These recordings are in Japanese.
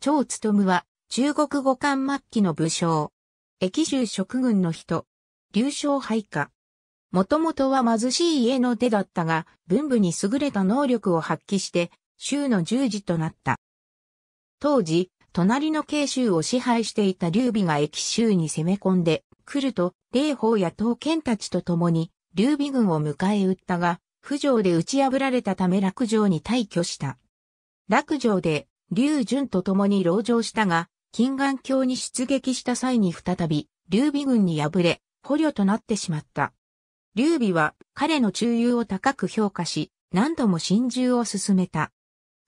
張勉は、中国後漢末期の武将。益州職軍の人。柳少配下。もともとは貧しい家の出だったが、文武に優れた能力を発揮して、州の従事となった。当時、隣の慶州を支配していた劉備が益州に攻め込んでくると、劉邦や唐賢たちと共に、劉備軍を迎え撃ったが、不城で打ち破られたため洛城に退去した。洛城で、劉順と共に籠城したが、金眼鏡に出撃した際に再び、劉備軍に敗れ、捕虜となってしまった。劉備は彼の忠勇を高く評価し、何度も進駐を進めた。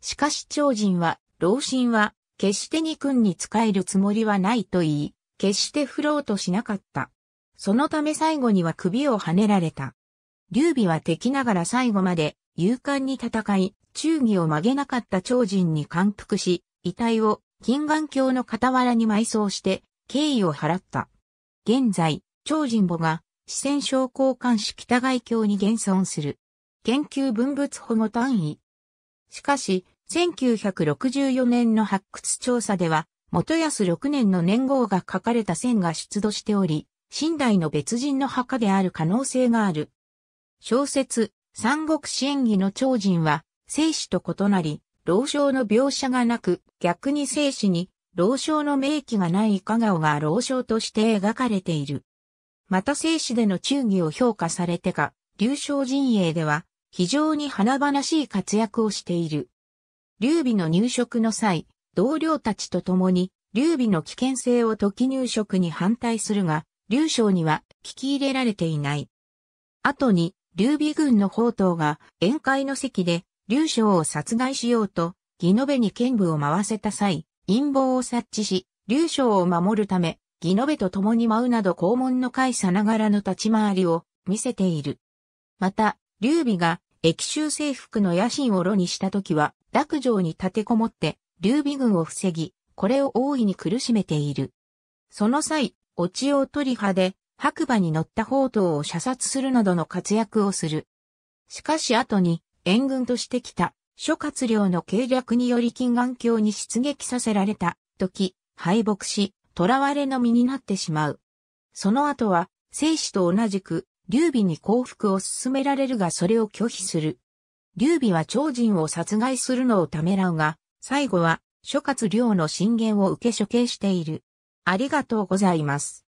しかし趙人は、老臣は、決して二軍に仕えるつもりはないと言い、決して振ろうとしなかった。そのため最後には首をはねられた。劉備は敵ながら最後まで勇敢に戦い、忠義を曲げなかった趙人に感服し、遺体を金眼鏡の傍らに埋葬して、敬意を払った。現在、趙人墓が、四川省広漢市北外郷に現存する。研究文物保護単位。しかし、1964年の発掘調査では、元康6年の年号が書かれた線が出土しており、清代の別人の墓である可能性がある。小説、三国志演義の趙人は、正史と異なり、老将の描写がなく、逆に正史に、老将の明記がない家顔が老将として描かれている。また正史での忠義を評価されてか、劉少陣営では、非常に華々しい活躍をしている。劉備の入植の際、同僚たちと共に、劉備の危険性を解き入植に反対するが、劉少には聞き入れられていない。後に、劉備軍の方頭が宴会の席で、劉少を殺害しようと、義延に剣舞を回せた際、陰謀を察知し、劉少を守るため、義延と共に舞うなど肛門の会さながらの立ち回りを見せている。また、劉備が益州征服の野心を露にした時は、洛城に立てこもって、劉備軍を防ぎ、これを大いに苦しめている。その際、お千代鳥羽で、白馬に乗った方頭を射殺するなどの活躍をする。しかし後に、援軍としてきた、諸葛亮の計略により金眼鏡に出撃させられた、時、敗北し、囚われの身になってしまう。その後は、正史と同じく、劉備に降伏を勧められるがそれを拒否する。劉備は趙人を殺害するのをためらうが、最後は諸葛亮の進言を受け処刑している。ありがとうございます。